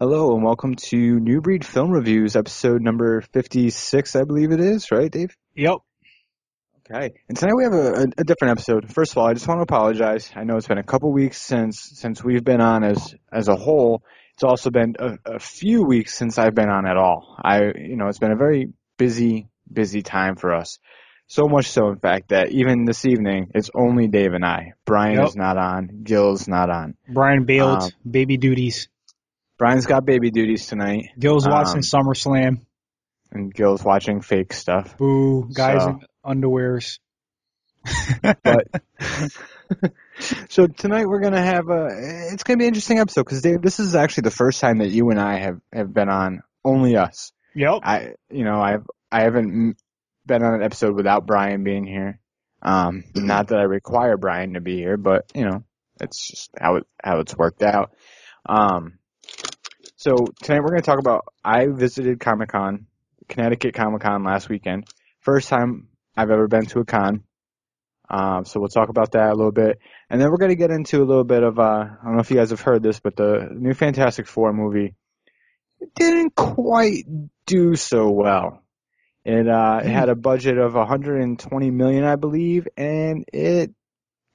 Hello and welcome to New Breed Film Reviews, episode number 56, I believe it is, right, Dave? Yep. Okay. And tonight we have a different episode. First of all, I just want to apologize. I know it's been a couple weeks since we've been on as a whole. It's also been a few weeks since I've been on at all. It's been a very busy time for us. So much so, in fact, that even this evening, it's only Dave and I. Brian is not on. Gil's not on. Brian bailed. Baby duties. Brian's got baby duties tonight. Gil's watching SummerSlam. And Gil's watching fake stuff. Boo, guys in underwears. So tonight we're going to have it's going to be an interesting episode because, Dave, this is actually the first time that you and I have been on, only us. Yep. I haven't been on an episode without Brian being here. Not that I require Brian to be here, but, that's just how it's worked out. So tonight we're going to talk about, I visited Comic-Con, Connecticut Comic-Con last weekend. First time I've ever been to a con. So we'll talk about that a little bit. And then we're going to get into a little bit of, I don't know if you guys have heard this, but the new Fantastic Four movie didn't quite do so well. It had a budget of $120 million, I believe, and it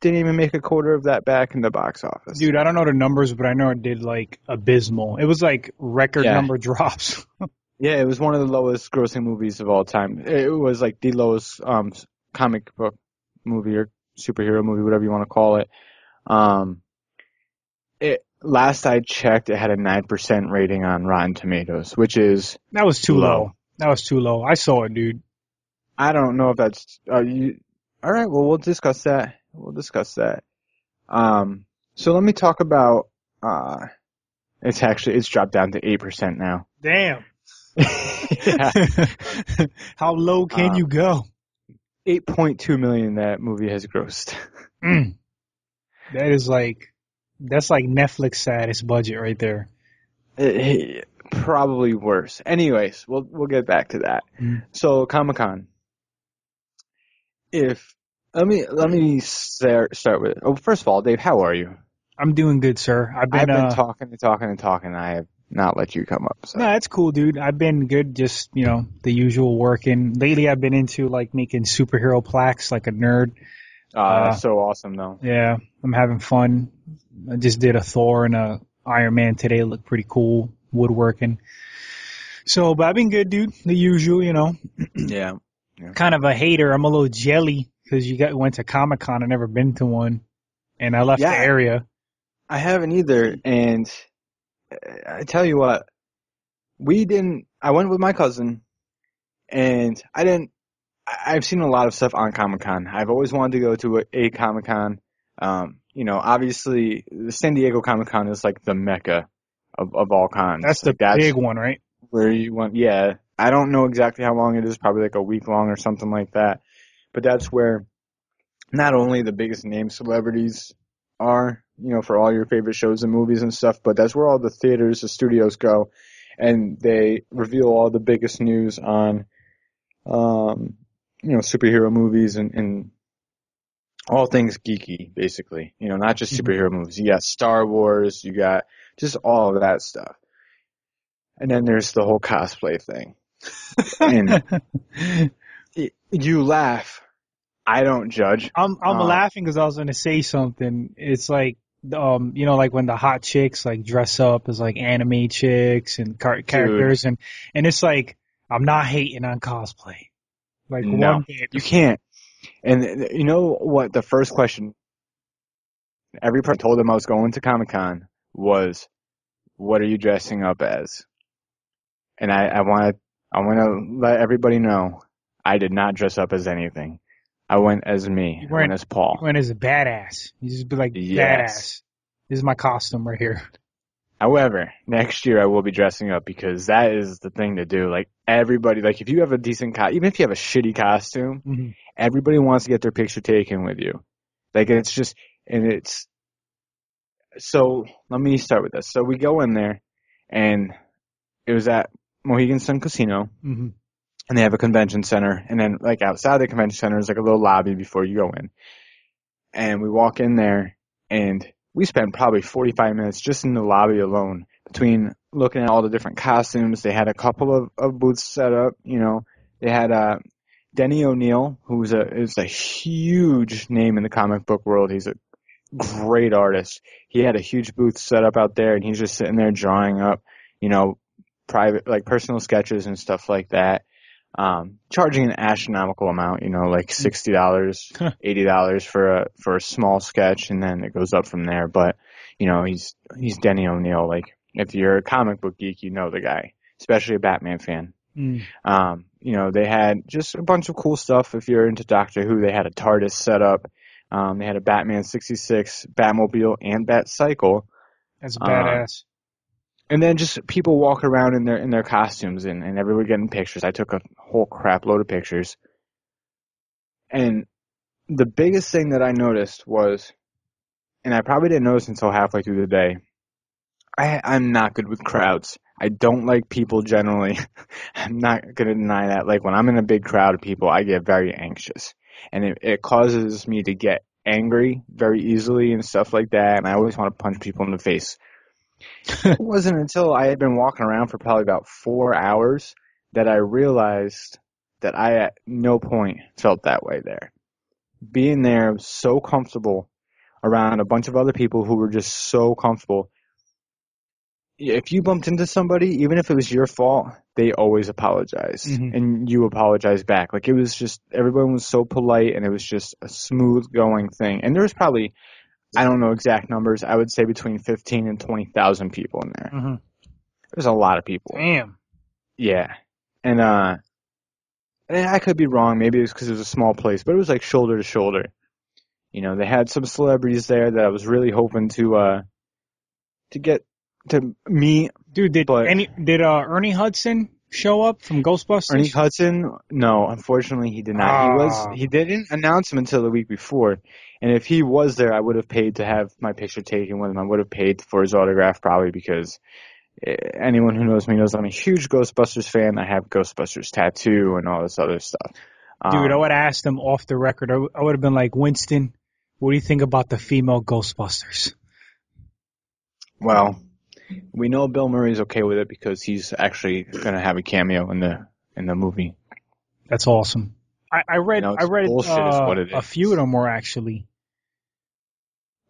didn't even make a quarter of that back in the box office. Dude, I don't know the numbers, but I know it did like abysmal. It was like record number drops. Yeah, it was one of the lowest grossing movies of all time. It was like the lowest comic book movie or superhero movie, whatever you want to call it. Last I checked, it had a 9% rating on Rotten Tomatoes, which is that was too low. That was too low. I saw it, dude. I don't know if that's all right, well, we'll discuss that. So let me talk about it's dropped down to 8% now. Damn. How low can you go? 8.2 million that movie has grossed. That's like Netflix's saddest budget right there. Probably worse. Anyways, we'll get back to that. So Comic-Con. Let me start with. Oh, first of all, Dave, how are you? I'm doing good, sir. I've been talking. I have not let you come up. So. No, that's cool, dude. I've been good, just the usual work. And lately, I've been into like making superhero plaques, like a nerd. That's so awesome, though. Yeah, I'm having fun. I just did a Thor and a Iron Man today. It looked pretty cool, woodworking. So, but I've been good, dude. The usual, Yeah. Kind of a hater. I'm a little jelly. Because you went to Comic-Con. I've never been to one, and I left the area. I haven't either, and I tell you what, I went with my cousin, and I've seen a lot of stuff on Comic-Con. I've always wanted to go to a Comic-Con. Obviously, the San Diego Comic-Con is like the mecca of all cons. That's the big one, right? Where you want, I don't know exactly how long it is, probably like a week long or something like that. But that's where not only the biggest name celebrities are, for all your favorite shows and movies and stuff, but that's where all the theaters, the studios go, and they reveal all the biggest news on, superhero movies and all things geeky, basically. Not just superhero movies. You got Star Wars. You got just all of that stuff. And then there's the whole cosplay thing. And you laugh. I don't judge. I'm laughing because I was going to say something. It's like, like when the hot chicks like dress up as like anime chicks and characters, dude. and it's like I'm not hating on cosplay. Like no, one bit. You can't. And you know what? The first question every person told them I was going to Comic-Con was, "What are you dressing up as?" And I want to let everybody know. I did not dress up as anything. I went as me. I went as Paul. You went as a badass. You just be like, badass. This is my costume right here. However, next year I will be dressing up because that is the thing to do. Like everybody, like if you have a decent costume, even if you have a shitty costume, everybody wants to get their picture taken with you. Like it's just, so let me start with this. So we go in there and it was at Mohegan Sun Casino. Mm-hmm. And they have a convention center. And then, like, outside the convention center is, like, a little lobby before you go in. And we walk in there, and we spend probably 45 minutes just in the lobby alone between looking at all the different costumes. They had a couple of booths set up. You know, they had Denny O'Neil, who's is a huge name in the comic book world. He's a great artist. He had a huge booth set up out there, and he's just sitting there drawing up, you know, private, like, personal sketches and stuff like that. Charging an astronomical amount, you know, like $60, $80 for a small sketch, and then it goes up from there. But, you know, he's Denny O'Neil. Like, if you're a comic book geek, you know the guy, especially a Batman fan. Mm. You know, they had just a bunch of cool stuff. If you're into Doctor Who, they had a TARDIS set up. They had a Batman 66, Batmobile, and Batcycle. That's badass. And then just people walk around in their costumes and everybody getting pictures. I took a whole crap load of pictures. And the biggest thing that I noticed was, and I probably didn't notice until halfway through the day, I'm not good with crowds. I don't like people generally. I'm not going to deny that. Like, when I'm in a big crowd of people, I get very anxious. And it causes me to get angry very easily and stuff like that. And I always want to punch people in the face. It wasn't until I had been walking around for probably about 4 hours that I realized that I at no point felt that way there. Being there, I was so comfortable around a bunch of other people who were just so comfortable. If you bumped into somebody, even if it was your fault, they always apologized. Mm-hmm. And you apologized back. Like, it was just, everyone was so polite, and it was just a smooth going thing. And there was probably, I don't know exact numbers. I would say between 15,000 and 20,000 people in there. Mm-hmm. There's a lot of people. Damn. Yeah. And I could be wrong. Maybe it was because it was a small place, but it was like shoulder to shoulder. You know, they had some celebrities there that I was really hoping to get to meet. Dude, did Ernie Hudson show up from Ghostbusters? Ernie Hudson? No, unfortunately he did not. He didn't announce him until the week before. And if he was there, I would have paid to have my picture taken with him. I would have paid for his autograph probably, because anyone who knows me knows I'm a huge Ghostbusters fan. I have Ghostbusters tattoo and all this other stuff. Dude, I would have asked him off the record. I would have been like, Winston, what do you think about the female Ghostbusters? Well, we know Bill Murray's okay with it because he's actually going to have a cameo in the movie. That's awesome. I read a few of them were actually.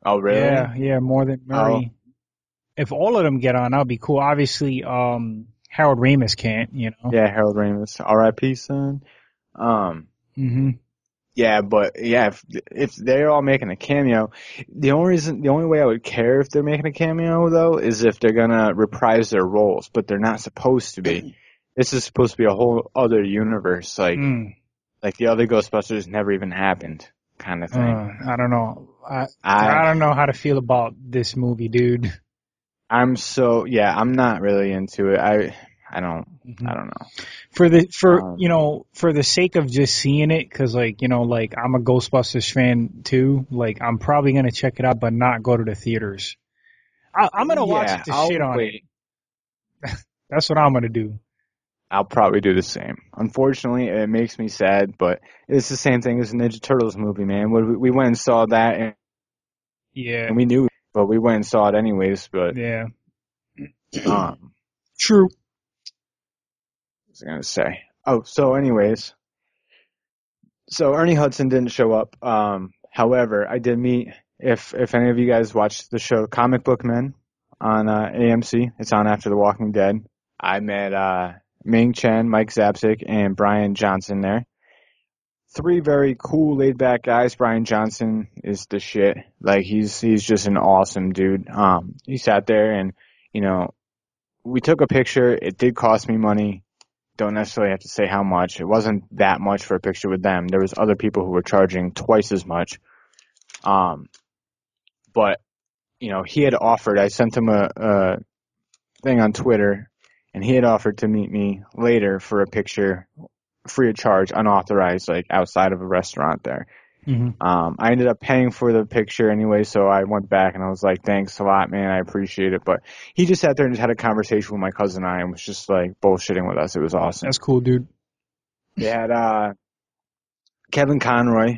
Oh, really? Yeah, more than Murray. Oh. If all of them get on, I'll be cool. Obviously, Harold Ramis can't, you know. Yeah, Harold Ramis. R.I.P., son. Mm-hmm. Yeah, but yeah, if they're all making a cameo, the only way I would care if they're making a cameo though is if they're gonna reprise their roles, but they're not supposed to be. This is supposed to be a whole other universe, like the other Ghostbusters never even happened, kind of thing. I don't know. I don't know how to feel about this movie, dude. I'm not really into it. I don't know. For the sake of just seeing it, because, like, you know, like, I'm a Ghostbusters fan too. Like, I'm probably gonna check it out, but not go to the theaters. I'm gonna watch it to shit on it. That's what I'm gonna do. I'll probably do the same. Unfortunately, it makes me sad, but it's the same thing as the Ninja Turtles movie, man. We went and saw that, and we knew, but we went and saw it anyways. But yeah, true. I was going to say. Oh, so anyways. So Ernie Hudson didn't show up. However, I did meet, if any of you guys watched the show Comic Book Men on AMC, it's on after The Walking Dead. I met Ming Chen, Mike Zapsik, and Brian Johnson there. Three very cool, laid-back guys. Brian Johnson is the shit. Like, he's just an awesome dude. He sat there and, you know, we took a picture. It did cost me money. Don't necessarily have to say how much. It wasn't that much for a picture with them. There was other people who were charging twice as much. But, you know, he had offered, I sent him a thing on Twitter, and he had offered to meet me later for a picture free of charge, unauthorized, like outside of a restaurant there. Mm-hmm. I ended up paying for the picture anyway, so I went back and I was like, thanks a lot, man, I appreciate it. But he just sat there and just had a conversation with my cousin and I, and was just like bullshitting with us. It was awesome. That's cool, dude. They had Kevin Conroy,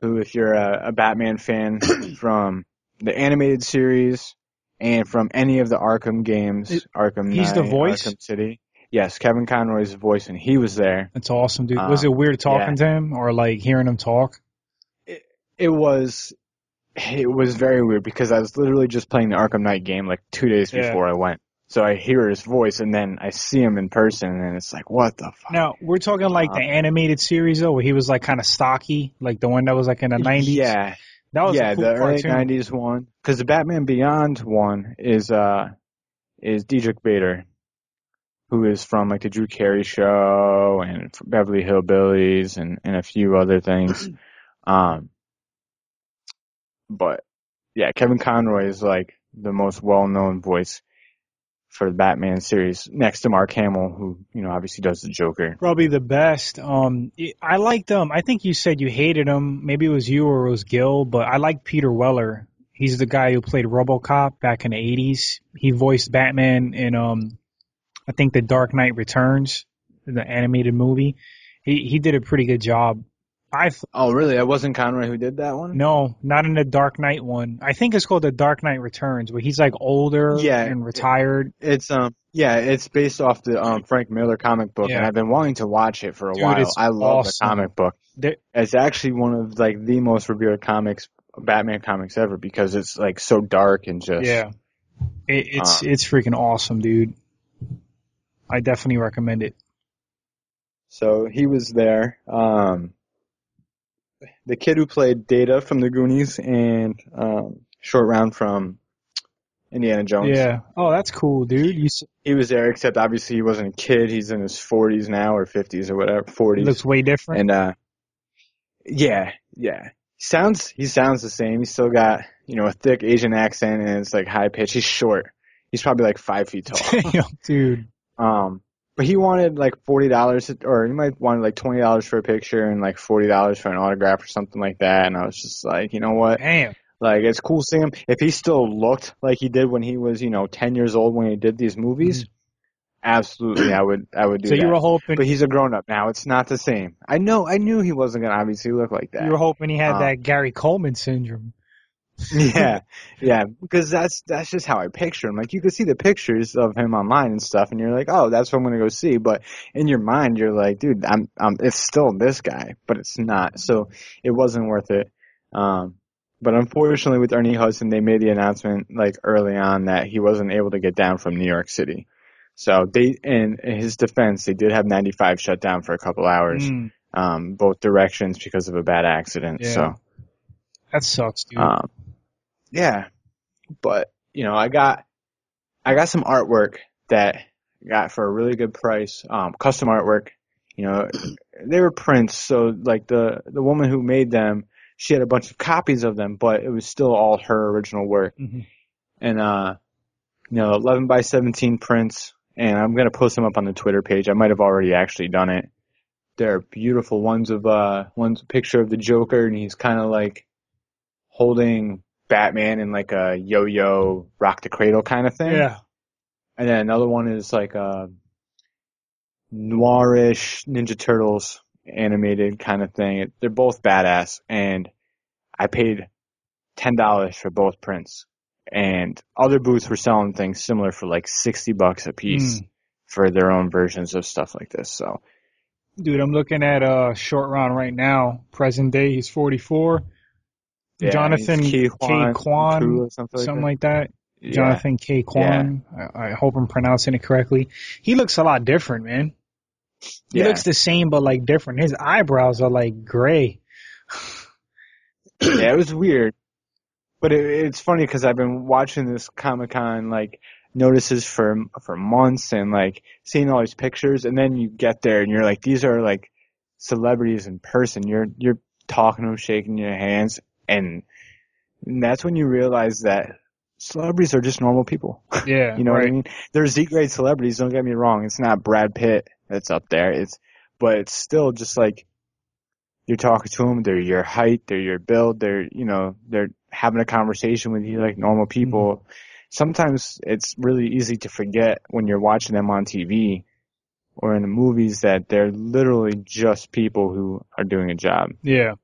who, if you're a Batman fan from the animated series and from any of the Arkham games, Arkham He's Knight, the voice? Arkham City. Yes, Kevin Conroy's voice, and he was there. That's awesome, dude. Was it weird talking to him or like hearing him talk? It was very weird because I was literally just playing the Arkham Knight game like 2 days before I went. So I hear his voice, and then I see him in person, and it's like, what the fuck? Now, we're talking like the animated series, though, where he was like kind of stocky, like the one that was like in the 90s. Yeah, that was a cool the early cartoon. 90s one. Because the Batman Beyond one is Diedrich Bader, who is from like the Drew Carey Show and Beverly Hillbillies and a few other things. But, yeah, Kevin Conroy is like the most well-known voice for the Batman series, next to Mark Hamill, who, you know, obviously does the Joker. Probably the best. I liked him. I think you said you hated him. Maybe it was you or it was Gil, but I like Peter Weller. He's the guy who played RoboCop back in the 80s. He voiced Batman in, I think, The Dark Knight Returns, the animated movie. He did a pretty good job. Oh, really? That wasn't Conroy who did that one? No, not in the Dark Knight one. I think it's called The Dark Knight Returns, where he's like older and retired. It's based off the Frank Miller comic book, and I've been wanting to watch it for a while. I love the comic book. It's actually one of like the most revered comics, Batman comics ever, because it's like so dark and just it's freaking awesome, dude. I definitely recommend it. So he was there. The kid who played Data from the Goonies and Short Round from Indiana Jones. Yeah. Oh, that's cool, dude. He was there, except obviously he wasn't a kid. He's in his 40s now or 50s or whatever. 40s. He looks way different. And He sounds the same. He's still got, you know, a thick Asian accent and it's like high pitch. He's short. He's probably like 5 feet tall. Damn, dude. But he wanted like $40, or he might want like $20 for a picture and like $40 for an autograph or something like that. And I was just like, you know what? Damn. Like, it's cool seeing him. If he still looked like he did when he was, you know, 10 years old when he did these movies, absolutely, I would do that. So you were hoping. But he's a grown up now. It's not the same. I knew he wasn't going to obviously look like that. You were hoping he had that Gary Coleman syndrome. Yeah, because that's just how I picture him. Like, you could see the pictures of him online and stuff, and you're like, oh, that's what I'm gonna go see. But in your mind, you're like, dude, it's still this guy, but it's not. So it wasn't worth it. But unfortunately, with Ernie Hudson, they made the announcement like early on that he wasn't able to get down from New York City. So in his defense, they did have 95 shut down for a couple hours, both directions because of a bad accident. Yeah. So that sucks, dude. Yeah, but, you know, I got some artwork that I got for a really good price, custom artwork. You know, they were prints, so, like, the woman who made them, she had a bunch of copies of them, but it was still all her original work. Mm-hmm. And, you know, 11 by 17 prints, and I'm going to post them up on the Twitter page. I might have already actually done it. They're beautiful. One's a picture of the Joker, and he's kind of, like, holding Batman in like a yo-yo rock the cradle kind of thing. Yeah. And then another one is like a noirish Ninja Turtles animated kind of thing. They're both badass, and I paid $10 for both prints. And other booths were selling things similar for like $60 a piece for their own versions of stuff like this. So, dude, I'm looking at Short Round right now, present day. He's 44. Yeah, Jonathan K. Kwan, something like that. Yeah. Jonathan K. Kwan. Yeah. I hope I'm pronouncing it correctly. He looks a lot different, man. He looks the same, but like different. His eyebrows are like gray. It was weird. But it's funny because I've been watching this Comic-Con like notices for months and like seeing all these pictures. And then you get there and you're like, these are like celebrities in person. You're talking to them, shaking your hands. And that's when you realize that celebrities are just normal people. Yeah. You know what I mean? They're Z-grade celebrities, don't get me wrong. It's not Brad Pitt that's up there. But it's still just like you're talking to them. They're your height. They're your build. They're having a conversation with you like normal people. Mm-hmm. Sometimes it's really easy to forget when you're watching them on TV or in the movies that they're literally just people who are doing a job. Yeah.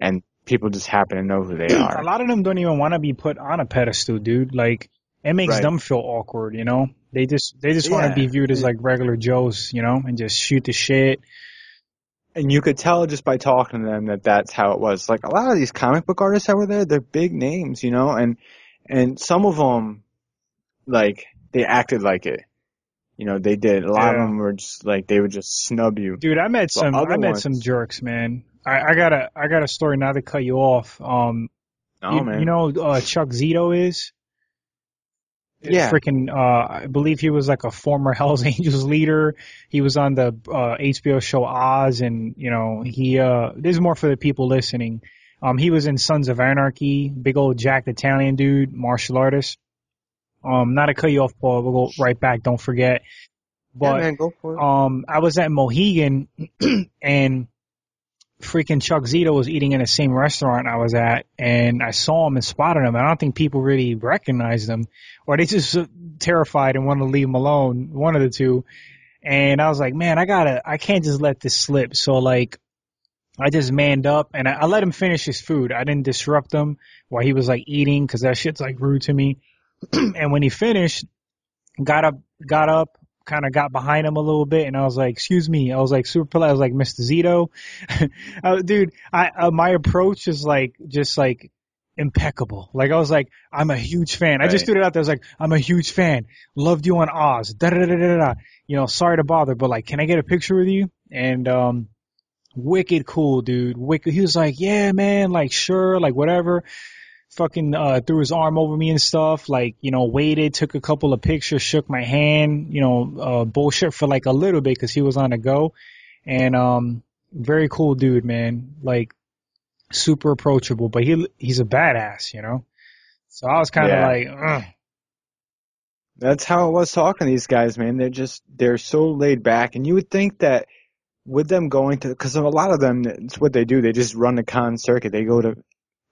And people just happen to know who they are. A lot of them don't even want to be put on a pedestal, dude. Like, It makes them feel awkward, you know? They just want to be viewed as like regular Joes, you know, and just shoot the shit. And you could tell just by talking to them that that's how it was. Like, a lot of these comic book artists that were there, they're big names, you know, and some of them, like, they acted like it. You know, they did. A lot of them were just like, they would just snub you. Dude, I met some jerks, man. I got a story now to cut you off. Man. You know, Chuck Zito is? Yeah. Freaking, I believe he was like a former Hells Angels leader. He was on the HBO show Oz, and, you know, he, this is more for the people listening. He was in Sons of Anarchy, big old jacked Italian dude, martial artist. Not to cut you off, Paul, we'll go right back, don't forget. But, yeah, man, go for it. I was at Mohegan, and freaking Chuck Zito was eating in the same restaurant I was at, and I saw him and spotted him. I don't think people really recognized him, or they just terrified and wanted to leave him alone, one of the two. And I was like, man, I can't just let this slip. So, like, I just manned up, and I let him finish his food. I didn't disrupt him while he was, like, eating, because that shit's, like, rude to me. And when he finished, got up, kind of got behind him a little bit, and I was like, excuse me. I was like super polite. I was like, Mr. Zito. Dude, my approach is like just like impeccable. Like, I was like, I'm a huge fan. Right. I just threw it out there. I was like, I'm a huge fan. Loved you on Oz. Da-da-da-da-da-da. You know, sorry to bother, but like, can I get a picture with you? And wicked cool, dude. Wicked. He was like, yeah, man, like, sure, like, whatever. Fucking threw his arm over me and stuff, like, you know, waited, took a couple of pictures, shook my hand, you know, bullshit for like a little bit because he was on the go. And very cool dude, man, like super approachable, but he's a badass, you know. So I was kind of like, ugh. That's how I was talking to these guys, man. They're so laid back, and you would think that with them going to, because a lot of them, it's what they do. They just run the con circuit. They go to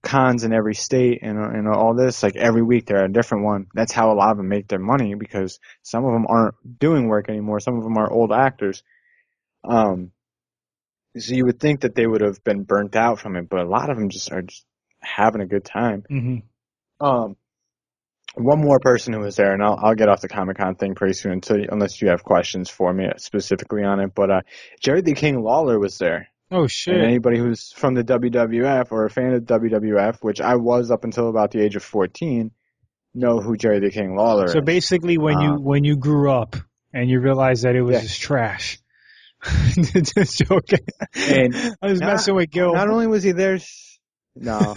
cons in every state and all this, like every week they're at a different one. That's how a lot of them make their money, because some of them aren't doing work anymore. Some of them are old actors. So you would think that they would have been burnt out from it, but a lot of them are just having a good time. Mm-hmm. One more person who was there, and I'll get off the Comic-Con thing pretty soon, unless you have questions for me specifically on it, but Jerry the King Lawler was there. Oh, shit. And anybody who's from the WWF or a fan of WWF, which I was up until about the age of 14, know who Jerry the King Lawler is. So basically when you grew up and you realized that it was just trash. Just joking. And I was messing with Gil. Not only was he there... No.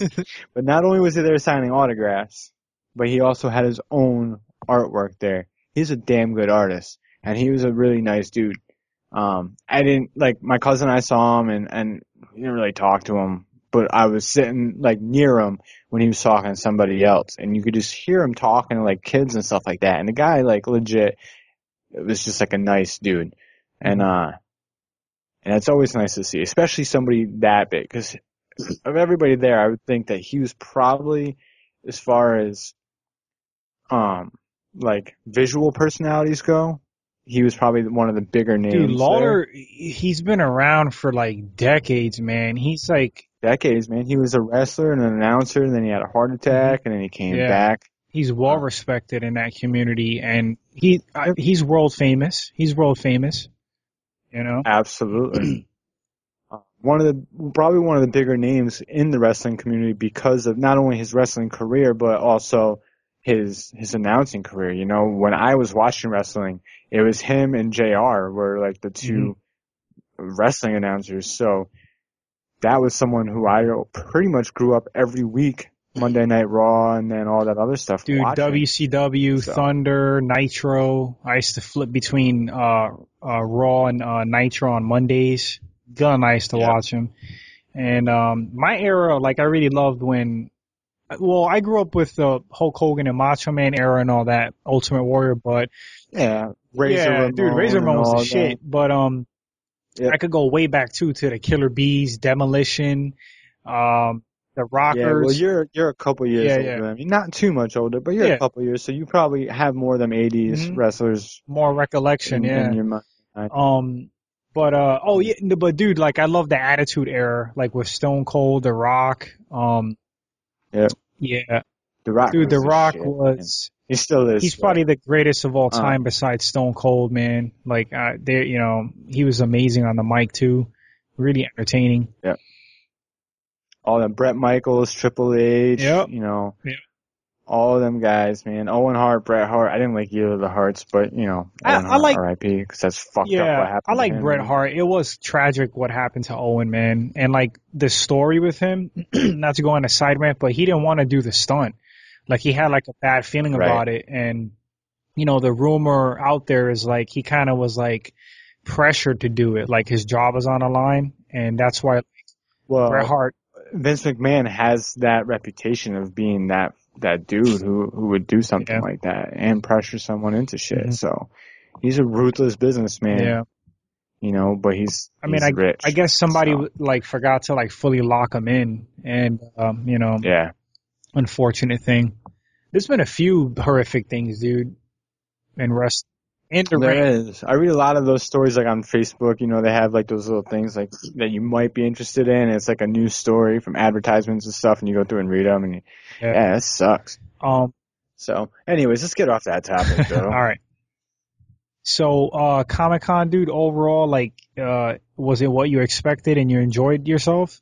But not only was he there signing autographs, but he also had his own artwork there. He's a damn good artist, and he was a really nice dude. I didn't, like, my cousin, I saw him and didn't really talk to him, but I was sitting like near him when he was talking to somebody else, and you could just hear him talking to like kids and stuff like that. And the guy, like, legit, it was just like a nice dude. And it's always nice to see, especially somebody that big, because of everybody there, I would think that he was probably, as far as, like, visual personalities go, he was probably one of the bigger names. Dude, Lawler, he's been around for, like, decades, man. He's, like... Decades, man. He was a wrestler and an announcer, and then he had a heart attack, and then he came back. He's well-respected in that community, and he's world-famous. He's world-famous, you know? Absolutely. Probably one of the bigger names in the wrestling community because of not only his wrestling career, but also... his announcing career. You know, when I was watching wrestling, it was him and JR were like the two wrestling announcers. So that was someone who I pretty much grew up every week, Monday Night Raw and then all that other stuff. Dude, watching. WCW, so. Thunder, Nitro. I used to flip between Raw and Nitro on Mondays. I used to watch him. And my era, like, I really loved when... Well, I grew up with the Hulk Hogan and Macho Man era and all that, Ultimate Warrior, but... Yeah, Razor Ramon was the shit, but I could go way back, too, to the Killer Bees, Demolition, the Rockers. Yeah, well, you're a couple years older than me. Not too much older, but you're a couple years, so you probably have more than 80s wrestlers. More recollection, in your mind. But dude, like, I love the Attitude era, like with Stone Cold, The Rock, Yeah. The Rock. Dude, The Rock was. He still is. He's probably the greatest of all time besides Stone Cold, man. Like, you know, he was amazing on the mic, too. Really entertaining. Yeah. All them Bret Michaels, Triple H, you know, all of them guys, man. Owen Hart, Bret Hart. I didn't like either of the Harts, but, you know, Owen Hart, like, R.I.P., because that's fucked up what happened to him. I like Bret Hart. It was tragic what happened to Owen, man. And, like, the story with him, not to go on a side rant, but he didn't want to do the stunt. Like, he had, like, a bad feeling about it. And, you know, the rumor out there is, like, he kind of was, like, pressured to do it. Like, his job was on the line. And that's why, like, Bret Hart. Vince McMahon has that reputation of being that dude who would do something like that and pressure someone into shit. Mm-hmm. So he's a ruthless businessman. Yeah. You know, but he's rich. I guess somebody, like, forgot to, like, fully lock him in. And, you know. Yeah. Unfortunate thing. There's been a few horrific things, dude. And rest. There is. I read a lot of those stories, like, on Facebook. You know, they have, like, those little things, like, that you might be interested in. It's, like, a news story from advertisements and stuff, and you go through and read them, and that sucks. So, anyways, let's get off that topic, though. All right. So, Comic-Con, dude, overall, like, was it what you expected and you enjoyed yourself?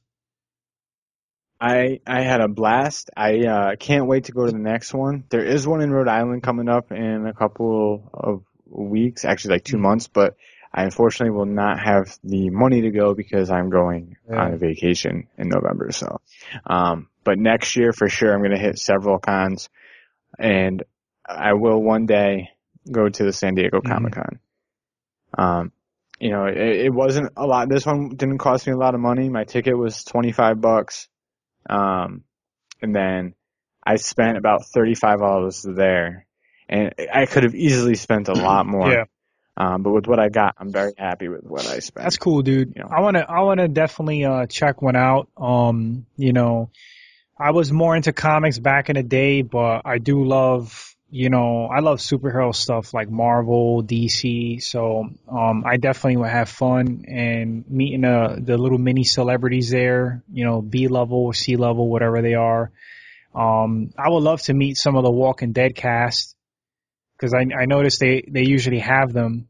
I had a blast. I can't wait to go to the next one. There is one in Rhode Island coming up in a couple of weeks, actually like 2 months, but I unfortunately will not have the money to go because I'm going on a vacation in November. So, but next year for sure, I'm going to hit several cons, and I will one day go to the San Diego Comic-Con. You know, it wasn't a lot. This one didn't cost me a lot of money. My ticket was $25. And then I spent about $35 there, and I could have easily spent a lot more. Yeah. But with what I got, I'm very happy with what I spent. That's cool, dude. You know? I wanna definitely check one out. You know, I was more into comics back in the day, but I do love, you know, I love superhero stuff like Marvel, DC. So I definitely would have fun and meeting the little mini celebrities there, you know, B-level or C-level, whatever they are. I would love to meet some of the Walking Dead cast because I noticed they usually have them.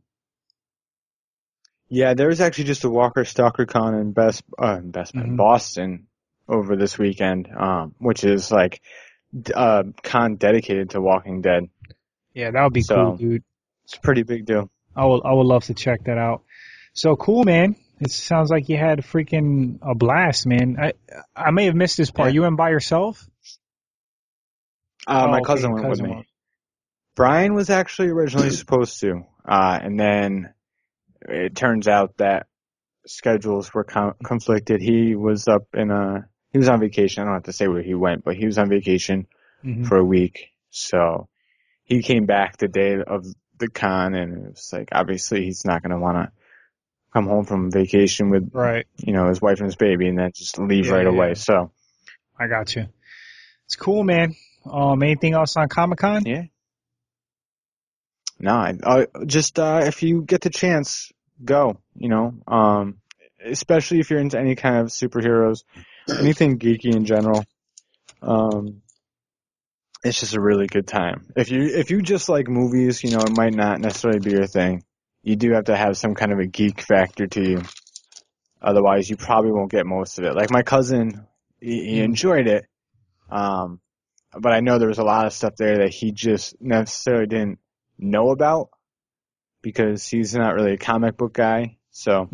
Yeah, there was actually just a Walker Stalker Con in Boston over this weekend, which is like con dedicated to Walking Dead. Yeah, that would be cool, dude. It's a pretty big deal. I would love to check that out. So cool, man. It sounds like you had freaking a blast, man. I may have missed this part. Yeah. You went by yourself? My cousin went with me. Brian was actually originally supposed to, and then it turns out that schedules were conflicted. He was up in he was on vacation. I don't have to say where he went, but he was on vacation for a week. So he came back the day of the con, and it was like, obviously he's not going to want to come home from vacation with, you know, his wife and his baby and then just leave away. So I got you. It's cool, man. Anything else on Comic-Con? Yeah. No, just, if you get the chance, go, you know, especially if you're into any kind of superheroes, anything geeky in general. It's just a really good time. If you just like movies, you know, it might not necessarily be your thing. You do have to have some kind of a geek factor to you. Otherwise, you probably won't get most of it. Like my cousin, he enjoyed it. But I know there was a lot of stuff there that he just necessarily didn't know about because he's not really a comic book guy. So,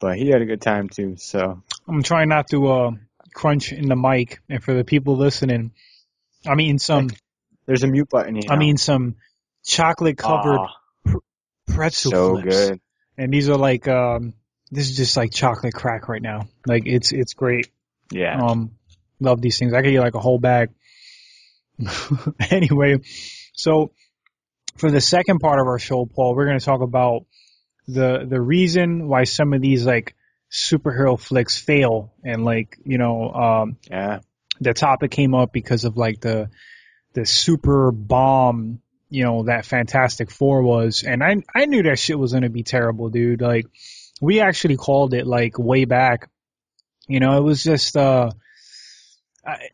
but he had a good time too. So I'm trying not to crunch in the mic. And for the people listening, I'm eating some. There's a mute button here. I'm eating some chocolate covered pretzel flips. So good. And these are like this is just like chocolate crack right now. Like it's great. Yeah. Love these things. I could eat like a whole bag. Anyway, so for the second part of our show, Paul, we're going to talk about the reason why some of these like superhero flicks fail, and like, you know, the topic came up because of like the super bomb, you know, that Fantastic Four was, and I knew that shit was going to be terrible, dude. Like we actually called it like way back, you know. It was just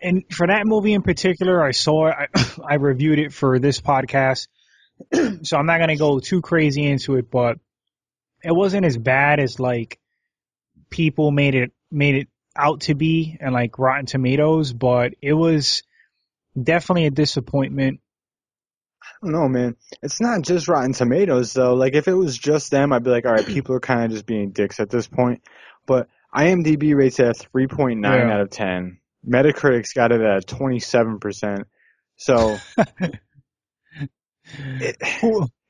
And for that movie in particular, I saw it. I reviewed it for this podcast, so I'm not going to go too crazy into it, but it wasn't as bad as, like, people made it out to be and, like, Rotten Tomatoes, but it was definitely a disappointment. I don't know, man. It's not just Rotten Tomatoes, though. Like, if it was just them, I'd be like, all right, people are kind of just being dicks at this point. But IMDb rates it at 3.9 out of 10. Metacritic's got it at 27%. So...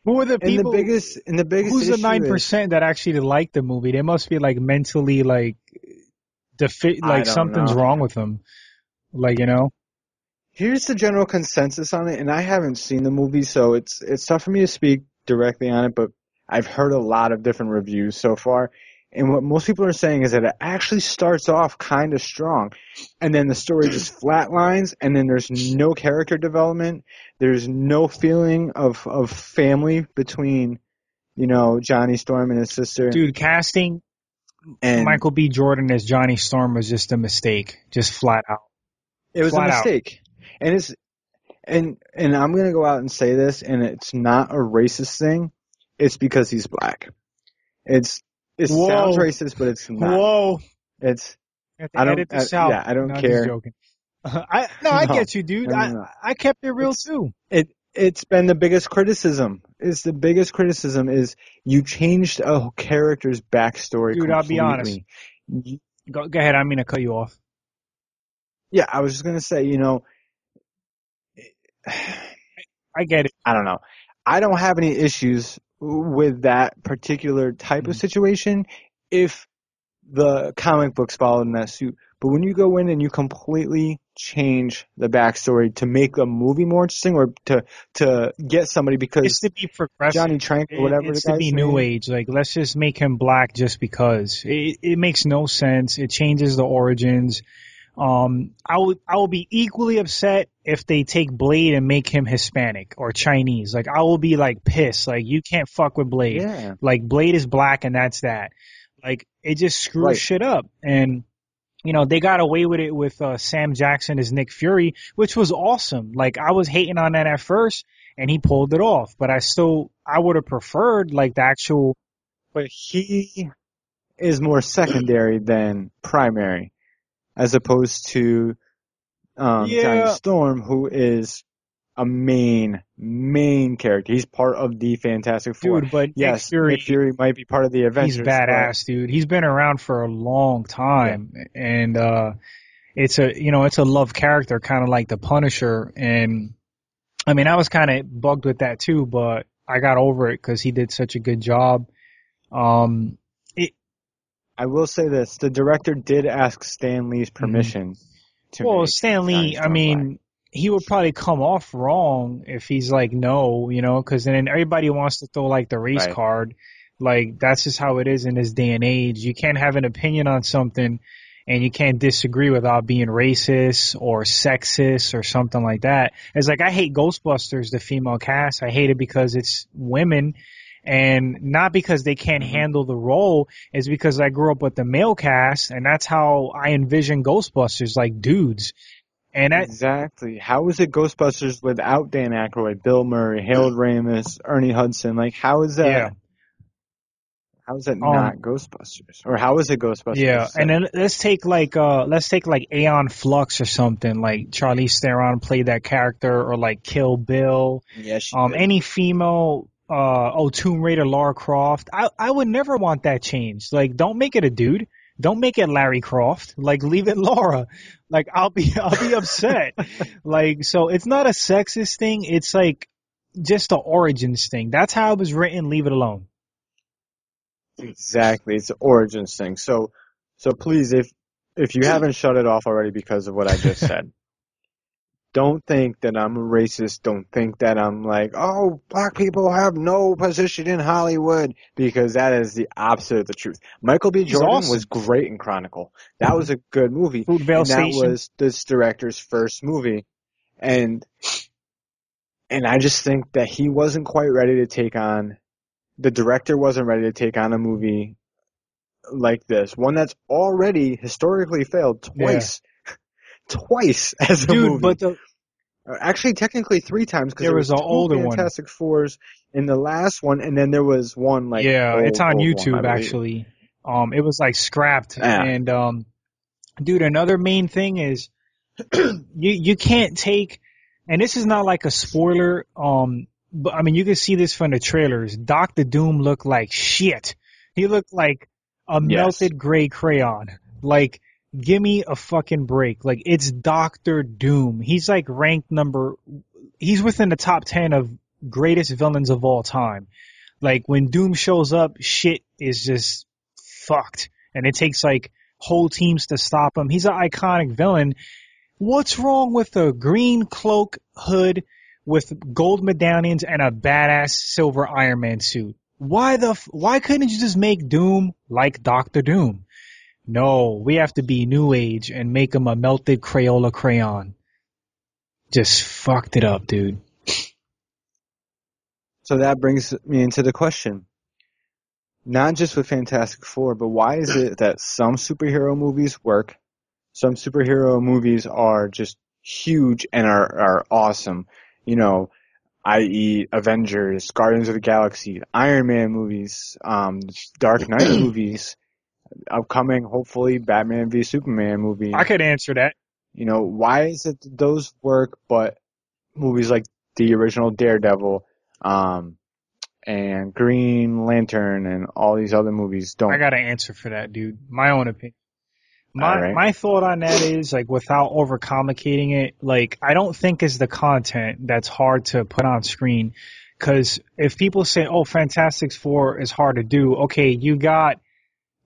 Who are the people? And the biggest who's the 9% that actually like the movie? They must be like mentally like something's wrong with them. Like, you know. Here's the general consensus on it, and I haven't seen the movie, so it's tough for me to speak directly on it. But I've heard a lot of different reviews so far, and what most people are saying is that it actually starts off kind of strong, and then the story just flatlines, and then there's no character development. There's no feeling of family between, you know, Johnny Storm and his sister. Dude, casting and Michael B. Jordan as Johnny Storm was just a mistake, just flat out. It was a mistake. And it's and I'm going to go out and say this, and it's not a racist thing. It's because he's black. It sounds racist, but it's not. Whoa. It's I don't care. I get you, dude. I kept it real too. It's been the biggest criticism. It's the biggest criticism is you changed a character's backstory. Dude, completely. I'll be honest. Go ahead. I mean to cut you off. Yeah, I was just gonna say, you know, I get it. I don't know. I don't have any issues with that particular type of situation if the comic books followed in that suit. But when you go in and you completely change the backstory to make a movie more interesting or to get somebody because it's to be progressive. Johnny Trank or whatever. It's to be new age. Like, let's just make him black just because. It makes no sense. It changes the origins. I will be equally upset if they take Blade and make him Hispanic or Chinese. Like, I will be like pissed. Like, you can't fuck with Blade. Yeah. Like, Blade is black and that's that. Like, it just screws shit up. And, you know, they got away with it with Sam Jackson as Nick Fury, which was awesome. Like, I was hating on that at first and he pulled it off, but I would have preferred like the actual. But he is more secondary than primary. As opposed to Johnny Storm, who is a main character. He's part of the Fantastic Four. Dude, but yes, Nick Fury might be part of the Avengers. He's badass, dude. He's been around for a long time, and it's a love character, kind of like the Punisher. And I mean, I was kind of bugged with that too, but I got over it because he did such a good job. I will say this. The director did ask Stan Lee's permission to Well, Stan Lee, I mean, he would probably come off wrong if he's like, no, you know, because then everybody wants to throw, like, the race card. Like, that's just how it is in this day and age. You can't have an opinion on something, and you can't disagree without being racist or sexist or something like that. It's like, I hate Ghostbusters, the female cast. I hate it because it's women. And not because they can't handle the role, is because I grew up with the male cast, and that's how I envision Ghostbusters, like dudes. And exactly. How is it Ghostbusters without Dan Aykroyd, Bill Murray, Harold Ramis, Ernie Hudson? Like, how is that? Yeah. How is that not Ghostbusters? Or how is it Ghostbusters? Yeah, and then let's take like Aeon Flux or something. Like Charlize Theron played that character, or like Kill Bill. Yeah, she did. Any female. Tomb Raider, Lara Croft. I would never want that changed. Like, don't make it a dude. Don't make it Larry Croft. Like, leave it Laura. Like, I'll be upset. Like, so it's not a sexist thing. It's like just the origins thing. That's how it was written. Leave it alone. Exactly. It's the origins thing. So please, if you haven't shut it off already because of what I just said. Don't think that I'm a racist. Don't think that I'm like, oh, black people have no position in Hollywood, because that is the opposite of the truth. Michael B. Jordan was great in Chronicle. That was a good movie. Fruitvale Station. That was this director's first movie. And I just think that he wasn't quite ready to take on – the director wasn't ready to take on a movie like this, one that's already historically failed twice. twice as a movie. Dude, but actually, technically 3 times because there was an older one, Fantastic Fours in the last one, and then there was one like old, it's on YouTube one, actually. It was like scrapped, and dude, another main thing is you can't take, and this is not like a spoiler, but I mean you can see this from the trailers. Doctor Doom looked like shit. He looked like a melted gray crayon. Like, give me a fucking break. Like, it's Doctor Doom. He's like ranked he's within the top 10 of greatest villains of all time. Like, when Doom shows up, shit is just fucked. And it takes like whole teams to stop him. He's an iconic villain. What's wrong with a green cloak hood with gold medallions and a badass silver Iron Man suit? Why couldn't you just make Doom like Doctor Doom? No, we have to be new age and make him a melted Crayola crayon. Just fucked it up, dude. So that brings me into the question. Not just with Fantastic Four, but why is it that some superhero movies work, some superhero movies are just huge and are awesome, you know, i.e. Avengers, Guardians of the Galaxy, Iron Man movies, Dark Knight movies, upcoming, hopefully, Batman v Superman movie. I could answer that. You know, why is it that those work, but movies like the original Daredevil and Green Lantern and all these other movies don't? I got an answer for that, dude. My own opinion. My thought on that is, like, without overcomplicating it, like, I don't think it's the content that's hard to put on screen. Because if people say, oh, Fantastic Four is hard to do, okay, you got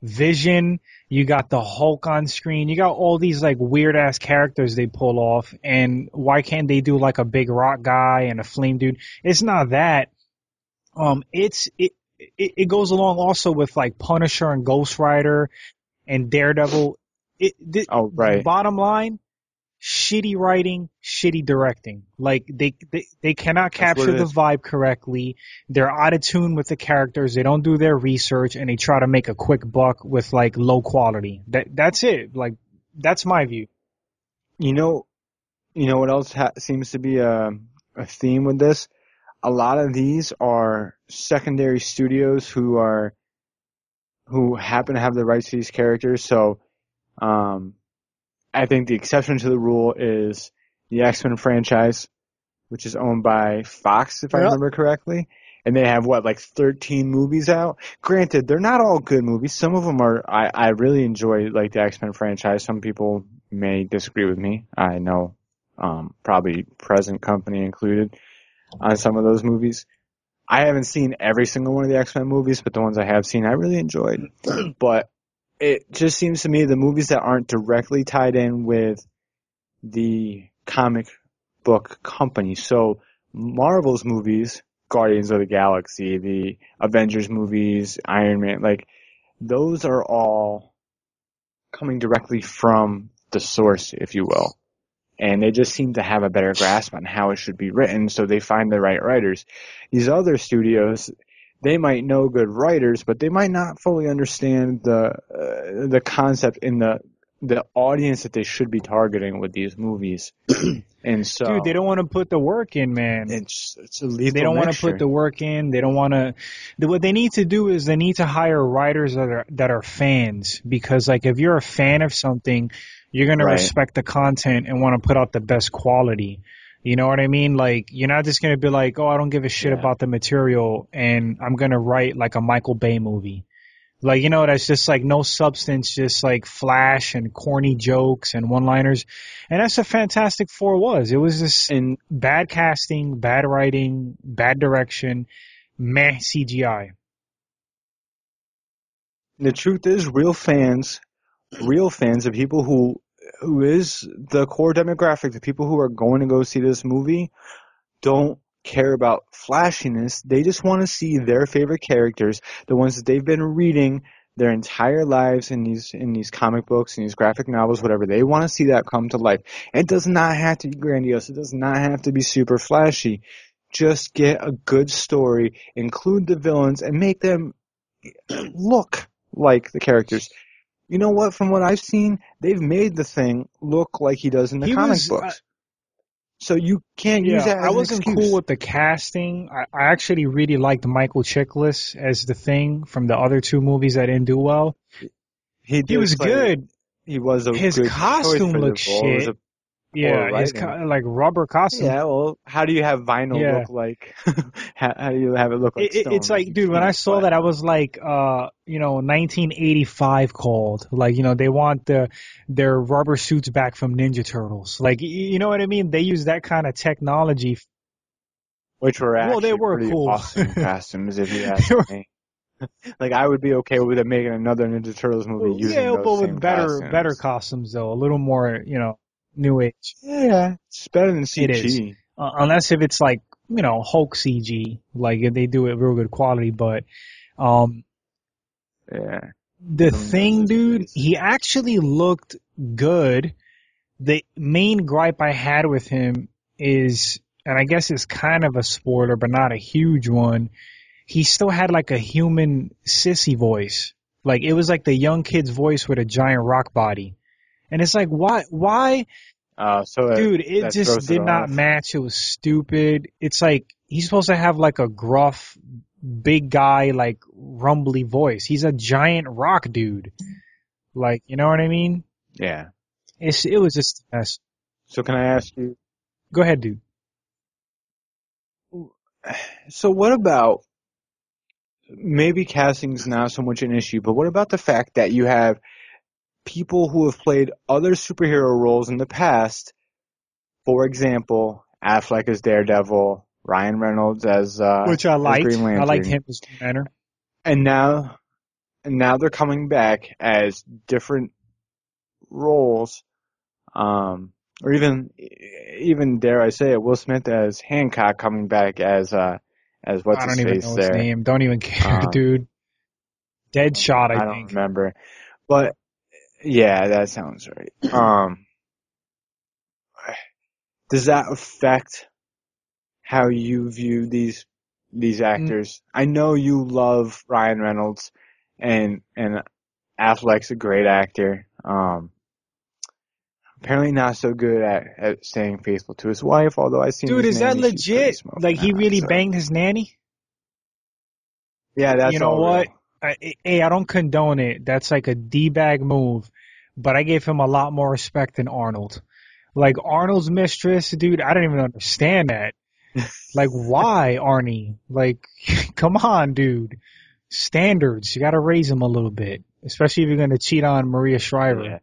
Vision, you got the Hulk on screen, you got all these like weird ass characters they pull off, and why can't they do like a big rock guy and a flame dude? It's not that. It goes along also with like Punisher and Ghost Rider and Daredevil. Bottom line, shitty writing, shitty directing. Like they cannot capture the vibe correctly. They're out of tune with the characters. They don't do their research, and they try to make a quick buck with like low quality. That's it. Like, that's my view. You know what else seems to be a theme with this? A lot of these are secondary studios who happen to have the rights to these characters. So, I think the exception to the rule is the X-Men franchise, which is owned by Fox, if I remember correctly. And they have, 13 movies out? Granted, they're not all good movies. Some of them are – I really enjoy, like, the X-Men franchise. Some people may disagree with me. I know probably present company included on some of those movies. I haven't seen every single one of the X-Men movies, but the ones I have seen I really enjoyed. But – it just seems to me the movies that aren't directly tied in with the comic book company. So Marvel's movies, Guardians of the Galaxy, the Avengers movies, Iron Man, like those are all coming directly from the source, if you will. And they just seem to have a better grasp on how it should be written, so they find the right writers. These other studios, they might know good writers, but they might not fully understand the concept in the audience that they should be targeting with these movies. And so, dude, they don't want to put the work in, man. It's a lethal. They don't want to put the work in. They don't want to. What they need to do is they need to hire writers that are fans, because like if you're a fan of something, you're gonna respect the content and want to put out the best quality. You know what I mean? Like, you're not just going to be like, oh, I don't give a shit about the material and I'm going to write like a Michael Bay movie. Like, you know, that's just like no substance, just like flash and corny jokes and one-liners. And that's what Fantastic Four was. It was just bad casting, bad writing, bad direction, meh CGI. The truth is real fans of people who is the core demographic, the people who are going to go see this movie, don't care about flashiness. They just want to see their favorite characters, the ones that they've been reading their entire lives in these comic books, in these graphic novels, whatever. They want to see that come to life. It does not have to be grandiose. It does not have to be super flashy. Just get a good story, include the villains, and make them look like the characters. you know what? From what I've seen, they've made the Thing look like he does in the comic books. So you can't use that as an excuse. I wasn't cool with the casting. I actually really liked Michael Chiklis as the Thing from the other two movies that didn't do well. He was good. He was a His good costume looked shit. Yeah, his rubber costume. Yeah, well, how do you have vinyl look like? How do you have it look like stone? It's like, dude, when I saw that, I was like, 1985 called. Like, they want their rubber suits back from Ninja Turtles. Like, you know what I mean? They use that kind of technology. Which were actually pretty cool. Awesome costumes, if you ask me. Like, I would be okay with making another Ninja Turtles movie using those same costumes. Yeah, but with better costumes, though. A little more, new age. Yeah, it's better than CG. It is. Unless if it's like, Hulk CG. Like, they do it real good quality, but... The Thing, dude, he actually looked good. The main gripe I had with him is, and I guess it's kind of a spoiler, but not a huge one, he still had like a human sissy voice. Like, it was like the young kid's voice with a giant rock body. And it's like, why? Dude, it just did not match. It was stupid. It's like he's supposed to have like a gruff, big guy, like rumbly voice. He's a giant rock dude. Like, you know what I mean? Yeah. It was just a mess. So can I ask you? Go ahead, dude. So what about maybe casting's not so much an issue, but what about the fact that you have people who have played other superhero roles in the past, for example, Affleck as Daredevil, Ryan Reynolds as Green Lantern. I liked him as Green Lantern. And now they're coming back as different roles, or even dare I say it, Will Smith as Hancock coming back as what's his face there. I don't even know his name. Don't even care, dude. Deadshot, I think. I don't remember, but. Yeah, that sounds right. Does that affect how you view these actors? I know you love Ryan Reynolds, and Affleck's a great actor. Apparently not so good at staying faithful to his wife, although I've seen Dude, is that legit? Like, he really banged his nanny? Yeah, that's all. You know what? Hey, I don't condone it. That's like a D-bag move. But I gave him a lot more respect than Arnold. Like, Arnold's mistress, dude, I don't even understand that. Like, why, Arnie? Like, come on, dude. Standards. You got to raise them a little bit. Especially if you're going to cheat on Maria Shriver. Yeah.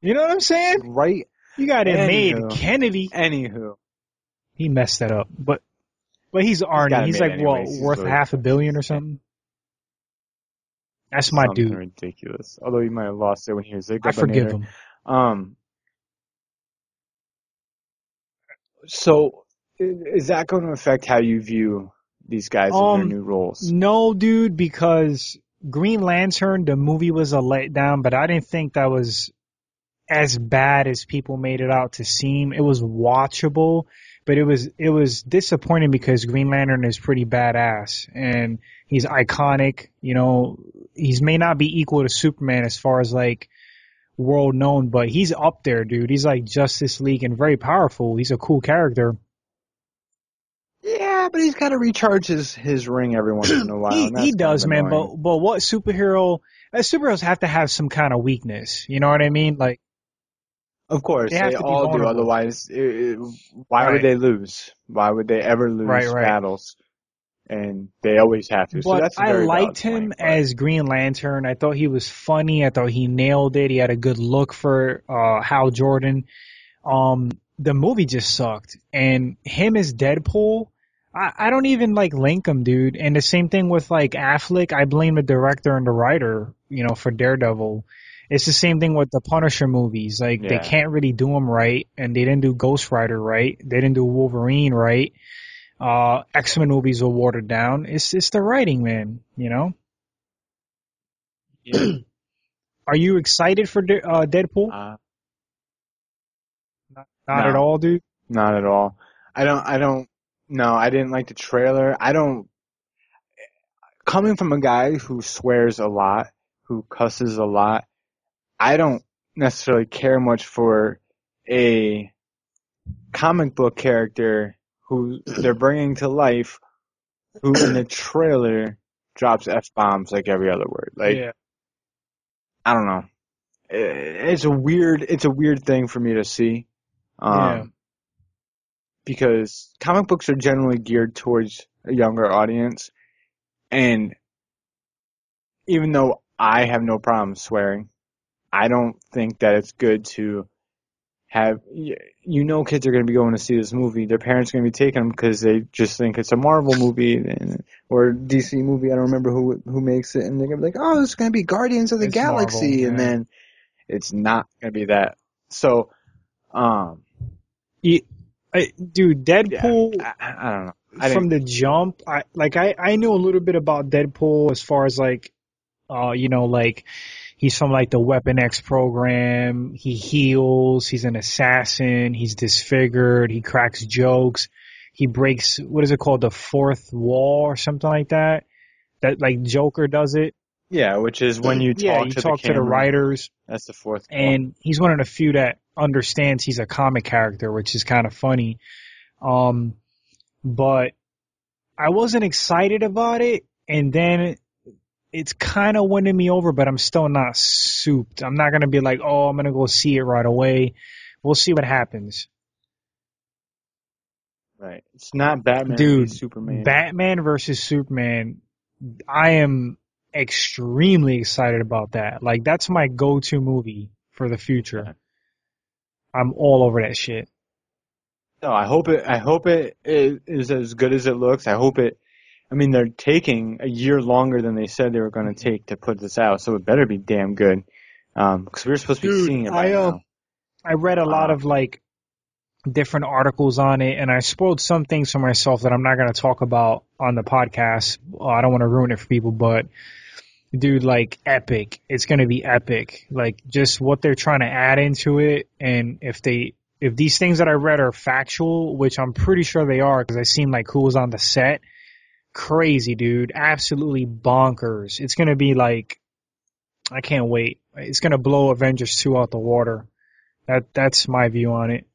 You know what I'm saying? Right. You got it made. Kennedy. Anywho. He messed that up. But he's Arnie. He's like, worth $500 million or something? That's my dude. Ridiculous. Although he might have lost it when he was a I forgive him. So, is that going to affect how you view these guys in their new roles? No, dude, because Green Lantern, the movie was a letdown, but I didn't think that was as bad as people made it out to seem. It was watchable, but it was disappointing because Green Lantern is pretty badass, and he's iconic, He may not be equal to Superman as far as, like, world known, but he's up there, dude. He's, like, Justice League and very powerful. He's a cool character. Yeah, but he's got to recharge his ring every once in a while. He does, man, but what superhero... Superheroes have to have some kind of weakness. You know what I mean? Like, of course, they all vulnerable. Do. Otherwise, why would they lose? Why would they ever lose battles? And they always have to. So that's I liked him as Green Lantern. I thought he was funny. I thought he nailed it. He had a good look for Hal Jordan. The movie just sucked. And him as Deadpool, I don't even link him, dude. And the same thing with Affleck. I blame the director and the writer, for Daredevil. It's the same thing with the Punisher movies. They can't really do him right, and they didn't do Ghost Rider right. They didn't do Wolverine right. X-Men movies are watered down. It's the writing, man, Yeah. Are you excited for Deadpool? Not at all, dude? Not at all. I didn't like the trailer. Coming from a guy who swears a lot, who cusses a lot. I don't necessarily care much for a comic book character who they're bringing to life, who in the trailer drops F-bombs like every other word. Like, yeah. I don't know. It's a weird thing for me to see. Yeah. Because comic books are generally geared towards a younger audience. And even though I have no problem swearing, I don't think that it's good to have, kids are going to be going to see this movie. Their parents are going to be taking them because they just think it's a Marvel movie or DC movie. I don't remember who makes it. And they're going to be like, oh, it's going to be Guardians of the Galaxy. Marvel, yeah. And then it's not going to be that. So, dude, Deadpool. Yeah, I don't know. From the jump, I knew a little bit about Deadpool as far as he's from like the Weapon X program. He heals. He's an assassin. He's disfigured. He cracks jokes. He breaks, what is it called? The fourth wall or something like that. That like Joker does it. Yeah, which is when you talk to the writers. That's the fourth wall. And he's one of the few that understands he's a comic character, which is kind of funny. But I wasn't excited about it, and then it's kind of winning me over, but I'm still not souped. I'm not going to be like, oh, I'm going to go see it right away. We'll see what happens. Right. It's not Batman versus Superman. Batman versus Superman, I am extremely excited about that. Like, that's my go-to movie for the future. Yeah. I'm all over that shit. No, I hope it is as good as it looks. They're taking a year longer than they said they were going to take to put this out, so it better be damn good. Because we were supposed to be seeing it right now. I read a lot of different articles on it, and I spoiled some things for myself that I'm not going to talk about on the podcast. I don't want to ruin it for people, but dude, epic. It's going to be epic. Like, just what they're trying to add into it, and if these things that I read are factual, which I'm pretty sure they are because I seen who was on the set. Crazy, dude. Absolutely bonkers. It's going to be I can't wait. It's going to blow Avengers 2 out the water. That's my view on it.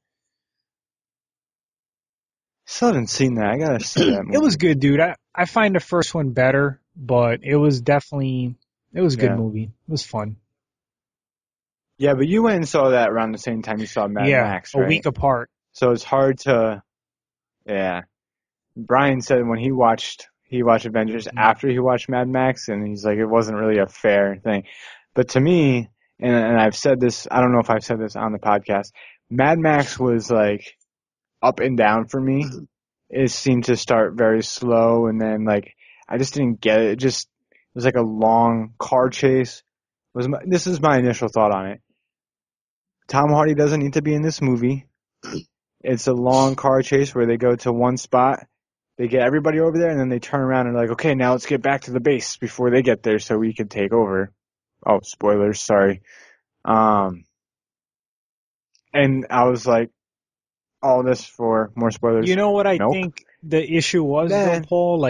Still haven't seen that. I got to see that movie. It was good, dude. I find the first one better, but it was definitely a good movie. It was fun. Yeah, but you went and saw that around the same time you saw Mad Max, right? A week apart. So it's hard to... Yeah. Brian said when he watched Avengers after he watched Mad Max, and he's like, it wasn't really a fair thing. But to me, and I've said this, I don't know if I've said this on the podcast, Mad Max was up and down for me. It seemed to start very slow, and then I just didn't get it. It was a long car chase. This is my initial thought on it. Tom Hardy doesn't need to be in this movie. It's a long car chase where they go to one spot. They get everybody over there, and then they turn around and okay, now let's get back to the base before they get there so we can take over. Oh, spoilers, sorry. And I was like, all this for more spoilers. You know what I think the issue was, though, Paul?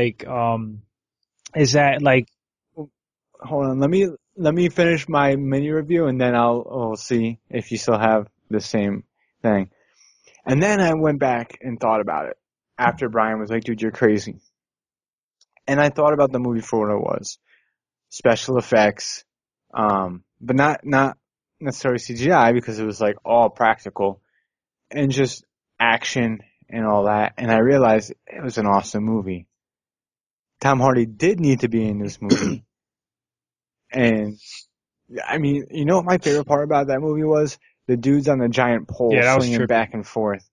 Is that Hold on, let me finish my mini review, and then I'll see if you still have the same thing. And then I went back and thought about it after Brian was like, dude, you're crazy. And I thought about the movie for what it was. Special effects, but not necessarily CGI because it was all practical and just action and all that. And I realized it was an awesome movie. Tom Hardy did need to be in this movie. And what my favorite part about that movie was? The dude's on the giant pole swinging back and forth.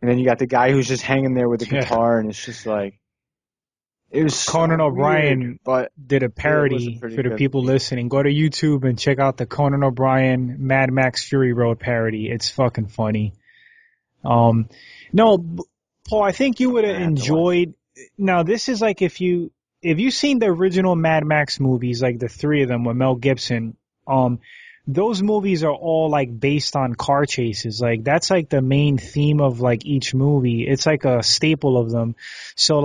And then you got the guy who's just hanging there with the guitar, and it's just it was Conan O'Brien did a parody for the people listening. Go to YouTube and check out the Conan O'Brien Mad Max Fury Road parody. It's fucking funny. No, Paul, I think you would have enjoyed... Now, this is if you've seen the original Mad Max movies, the three of them with Mel Gibson... those movies are all based on car chases. That's the main theme of each movie. It's a staple of them. So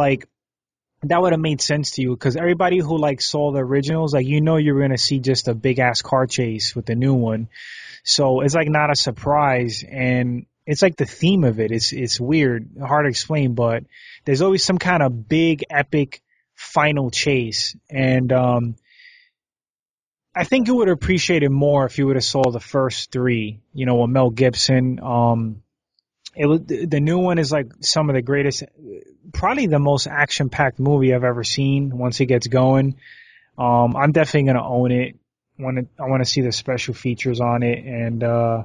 that would have made sense to you, because everybody who like saw the originals, like, you know, you're going to see just a big ass car chase with the new one. So it's like not a surprise. And it's like the theme of it. It's weird, hard to explain, but there's always some kind of big epic final chase. And I think you would appreciate it more if you would have saw the first three, you know, with Mel Gibson. The new one is like some of the greatest, probably the most action-packed movie I've ever seen once it gets going. I'm definitely going to own it. I want to see the special features on it. And oh,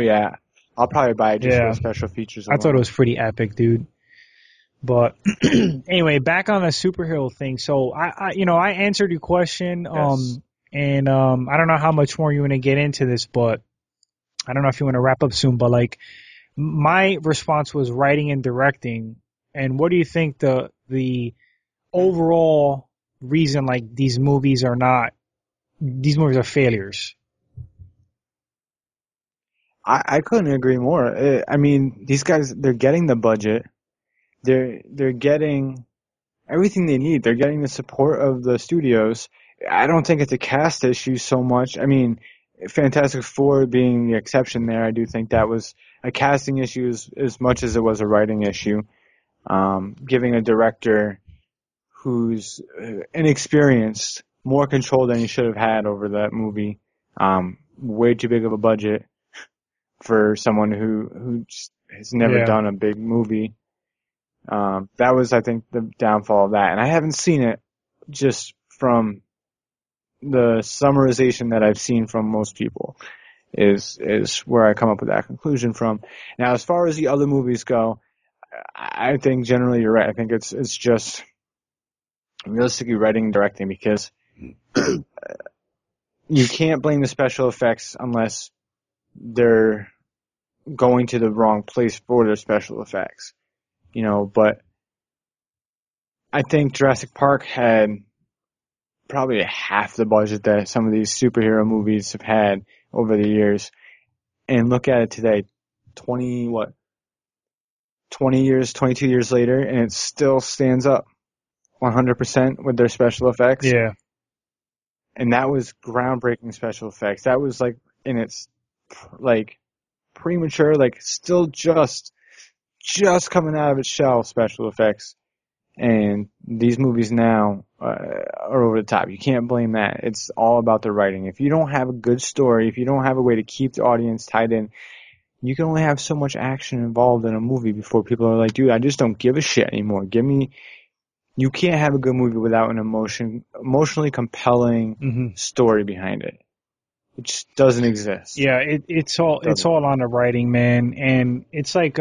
yeah. I'll probably buy it just for the special features. I thought it was pretty epic, dude. But anyway, back on the superhero thing. So, I answered your question. Yes. And I don't know how much more you want to get into this, but I don't know if you want to wrap up soon. But, like, my response was writing and directing. And what do you think the overall reason, like, these movies are failures? I couldn't agree more. I mean, these guys, they're getting the budget. They're getting everything they need. They're getting the support of the studios. I don't think it's a cast issue so much. I mean, Fantastic Four being the exception there, I do think that was a casting issue as much as it was a writing issue. Giving a director who's inexperienced more control than he should have had over that movie. Way too big of a budget for someone who just has never done a big movie. That was, I think, the downfall of that. And I haven't seen it, just from the summarization that I've seen from most people is where I come up with that conclusion from. Now, as far as the other movies go, I think generally you're right. I think it's just realistically writing and directing, because you can't blame the special effects unless they're going to the wrong place for their special effects. You know, but I think Jurassic Park had probably half the budget that some of these superhero movies have had over the years. And look at it today, 22 years later, and it still stands up 100% with their special effects. Yeah. And that was groundbreaking special effects. That was like in its like premature, like still just coming out of its shell special effects, and these movies now are over the top. You can't blame that. It's all about the writing. If you don't have a good story, if you don't have a way to keep the audience tied in, you can only have so much action involved in a movie before people are like, dude, I just don't give a shit anymore. You can't have a good movie without an emotionally compelling story behind it. It just doesn't exist. Yeah, it's all on the writing, man. And it's like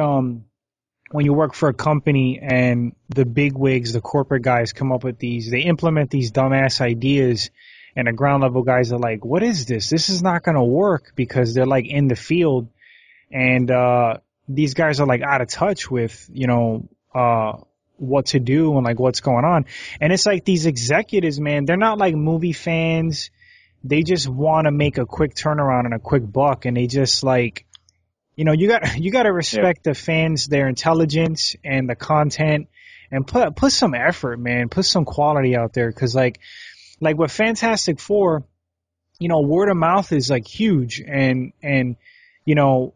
when you work for a company and the big wigs, the corporate guys come up with these, they implement these dumbass ideas, and the ground level guys are like, what is this? This is not going to work, because they're like in the field. And these guys are like out of touch with, you know, what to do and like what's going on. And it's like these executives, man, they're not like movie fans. They just want to make a quick turnaround and a quick buck. And they just like, you know, you got to respect the fans, their intelligence, and the content, and put some effort, man. Put some quality out there, because like with Fantastic Four, you know, word of mouth is like huge, and you know,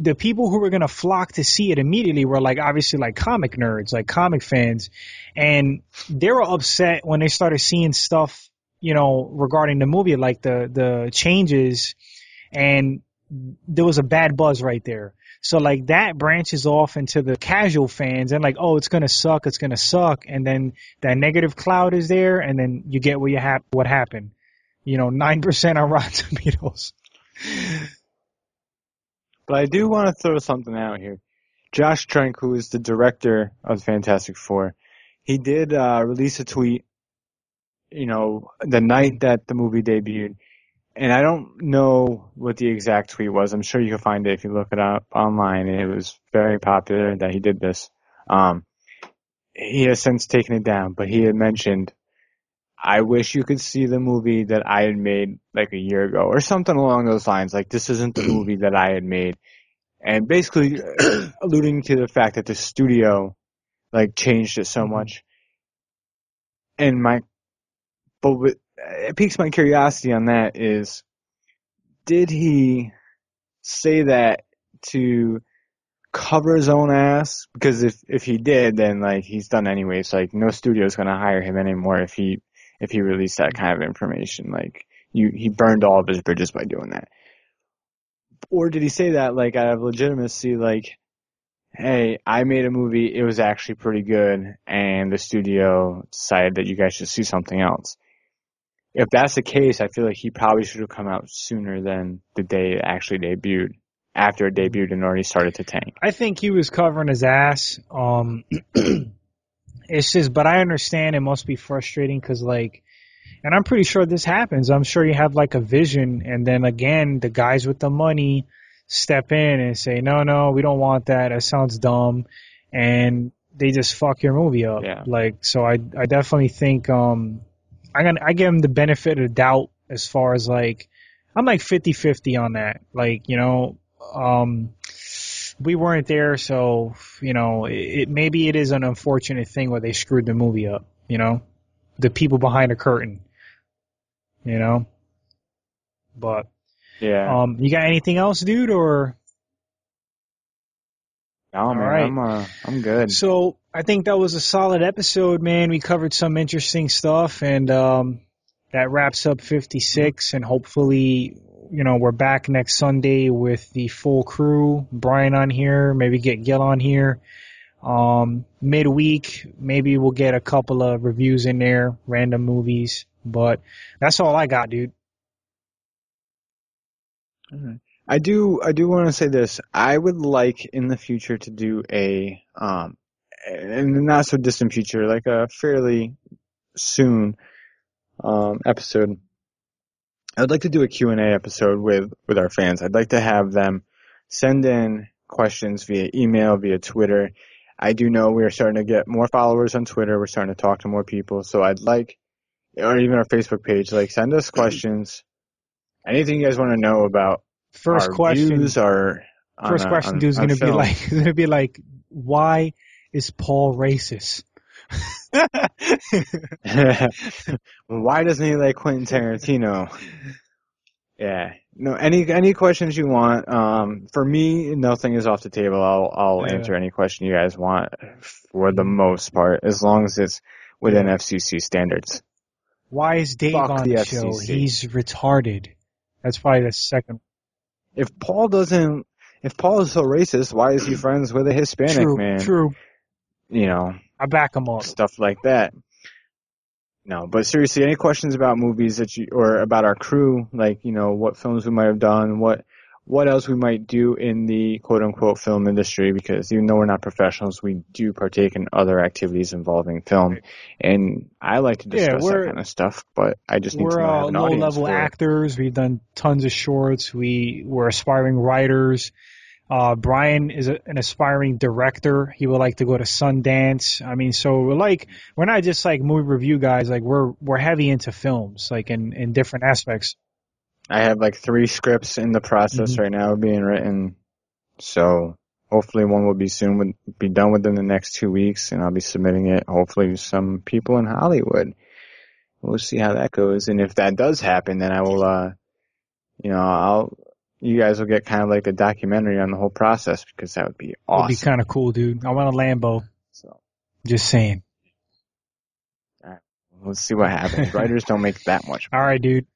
the people who were gonna flock to see it immediately were like obviously like comic nerds, like comic fans, and they were upset when they started seeing stuff, you know, regarding the movie, like the changes. And there was a bad buzz right there. So like that branches off into the casual fans, and like, oh, it's going to suck. And then that negative cloud is there, and then you get what happened. You know, 9% on Rotten Tomatoes. But I do want to throw something out here. Josh Trank, who is the director of Fantastic Four, he did release a tweet, you know, the night that the movie debuted. And I don't know what the exact tweet was. I'm sure you can find it if you look it up online. It was very popular that he did this. He has since taken it down, but he had mentioned, I wish you could see the movie that I had made like a year ago, or something along those lines. Like, this isn't the movie that I had made. And basically alluding to the fact that the studio like changed it so much. And it piques my curiosity on that is, did he say that to cover his own ass? Because if he did, then like he's done anyway. So like no studio's gonna hire him anymore if he released that kind of information. Like he burned all of his bridges by doing that. Or did he say that like out of legitimacy, like, hey, I made a movie, it was actually pretty good, and the studio decided that you guys should see something else? If that's the case, I feel like he probably should have come out sooner than the day it actually debuted, after it debuted and already started to tank. I think he was covering his ass. It's just, but I understand it must be frustrating because, like, and I'm pretty sure this happens. I'm sure you have, like, a vision, and then, again, the guys with the money step in and say, no, we don't want that. That sounds dumb. And they just fuck your movie up. Yeah. Like, so I definitely think I give him the benefit of the doubt as far as, like, I'm, like, 50-50 on that. Like, you know, we weren't there, so, you know, maybe it is an unfortunate thing where they screwed the movie up, you know, the people behind the curtain, you know. But, yeah. You got anything else, dude, or? No, man, right. I'm good. So I think that was a solid episode, man. We covered some interesting stuff, and that wraps up 56. And hopefully, you know, we're back next Sunday with the full crew. Brian on here, maybe get Gil on here. Midweek, maybe we'll get a couple of reviews in there, random movies. But that's all I got, dude. All right. I do want to say this. I would like in the future to do a, in the not so distant future, like a fairly soon episode. I would like to do a Q&A episode with our fans. I'd like to have them send in questions via email, via Twitter. I do know we're starting to get more followers on Twitter. We're starting to talk to more people. So I'd like, or even our Facebook page, like send us questions. Anything you guys want to know about. First question, dude's gonna be like, why is Paul racist? Why doesn't he like Quentin Tarantino? Yeah, no. Any questions you want? For me, nothing is off the table. I'll answer any question you guys want for the most part, as long as it's within FCC standards. Why is Dave on the show? He's retarded. That's probably the second. If Paul is so racist, why is he friends with a Hispanic man? True. You know, I back him up. Stuff like that. No, but seriously, any questions about movies or about our crew, like, you know, what films we might have done, what else we might do in the quote unquote film industry, because even though we're not professionals, we do partake in other activities involving film. And I like to discuss that kind of stuff, but I just need to know how an audience. We're low-level actors. We've done tons of shorts. We're aspiring writers. Brian is an aspiring director. He would like to go to Sundance. I mean, so we're not just like movie review guys. Like we're heavy into films, like in different aspects. I have like 3 scripts in the process right now being written. So hopefully one will be soon, would be done within the next 2 weeks, and I'll be submitting it hopefully to some people in Hollywood. We'll see how that goes. And if that does happen, then I will, you guys will get kind of like a documentary on the whole process, because that would be awesome. It would be kind of cool, dude. I want a Lambo. So, just saying. All right. Let's see what happens. Writers don't make that much money. All right, dude.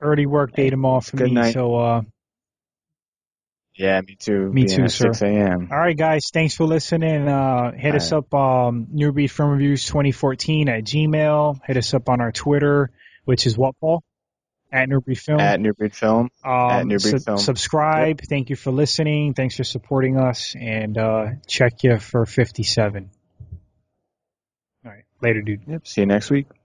Early work day tomorrow for me. Night. So, yeah, me too. Me too, sir. 6 a.m. All right, guys. Thanks for listening. Hit us up, New Breed Film Reviews 2014 at Gmail. Hit us up on our Twitter, which is what, Paul? At New Breed Film. At New Breed Film. Subscribe. Yep. Thank you for listening. Thanks for supporting us. And check you for 57. All right. Later, dude. Yep. See you next week.